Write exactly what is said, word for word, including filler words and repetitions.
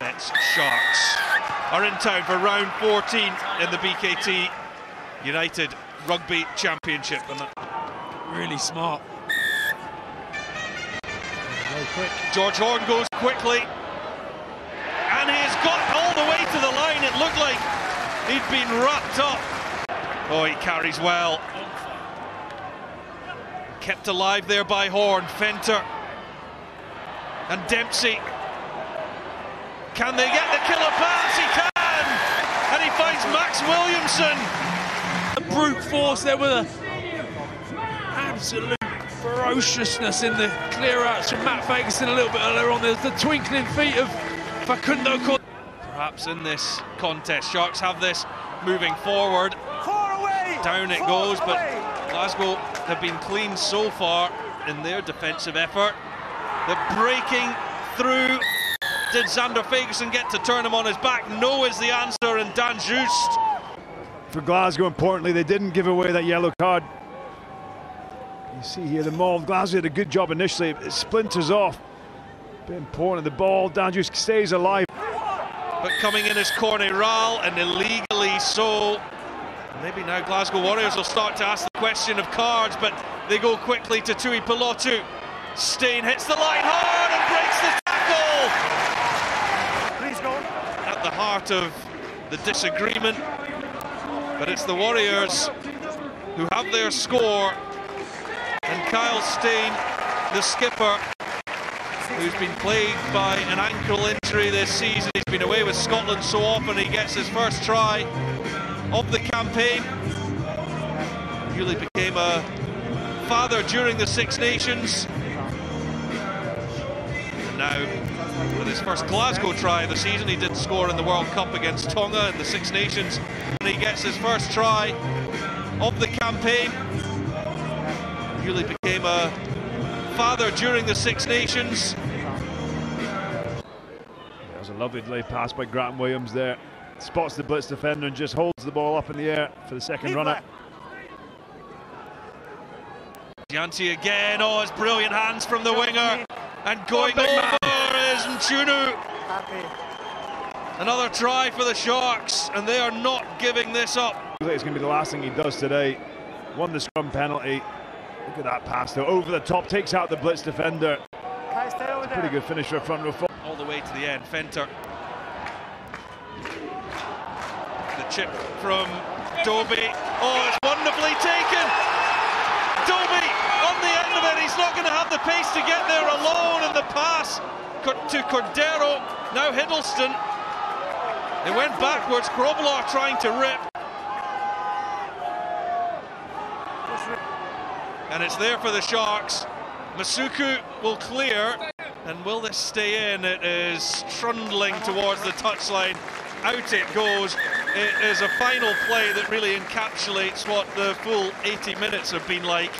Hollywoodbets Sharks are in town for round fourteen in the B K T United Rugby Championship. And really smart. Very quick. George Horne goes quickly. And he has got all the way to the line. It looked like he'd been wrapped up. Oh, he carries well. Kept alive there by Horne, Fenter and Dempsey. Can they get the killer pass? He can! And he finds Max Williamson. The brute force there with an absolute ferociousness in the clear-outs from Matt Fagerson a little bit earlier on. There's the twinkling feet of Facundo. Perhaps in this contest, Sharks have this moving forward. Far away. Down it Far goes, away. But Glasgow have been clean so far in their defensive effort. They're breaking through. Did Xander Fagerson get to turn him on his back? No is the answer, and Dan Joost. For Glasgow, importantly, they didn't give away that yellow card. You see here the maul. Glasgow did a good job initially. It splinters off. Bit important, the ball. Dan Joost stays alive. But coming in is Corné Rall, and illegally so. Maybe now Glasgow Warriors will start to ask the question of cards, but they go quickly to Tui Pelotou. Steyn hits the line hard and breaks the tackle! Please go. At the heart of the disagreement, but it's the Warriors who have their score, and Kyle Steyn, the skipper, who's been plagued by an ankle injury this season. He's been away with Scotland so often, he gets his first try of the campaign. Newly became a father during the Six Nations. Now, with his first Glasgow try of the season, he didn't score in the World Cup against Tonga in the Six Nations, and he gets his first try of the campaign. Newly became a father during the Six Nations. There's a lovely delay pass by Grant Williams there. Spots the blitz defender and just holds the ball up in the air for the second runner. Gianti again. Oh, it's brilliant hands from the winger. And going over is Ntunu. Another try for the Sharks, and they are not giving this up. I think it's going to be the last thing he does today. Won the scrum penalty. Look at that pass though, over the top, takes out the blitz defender. It's a pretty good finish for a front row. All the way to the end, Fenter. The chip from Dobie. Oh, it's wonderfully taken. Dobie on the end of it. He's not going to have the pace to get there alone, and the pass to Cordero. Now Hiddleston. It went backwards. Grobler trying to rip. And it's there for the Sharks. Masuku will clear, and will this stay in? It is trundling towards the touchline. Out it goes. It is a final play that really encapsulates what the full eighty minutes have been like.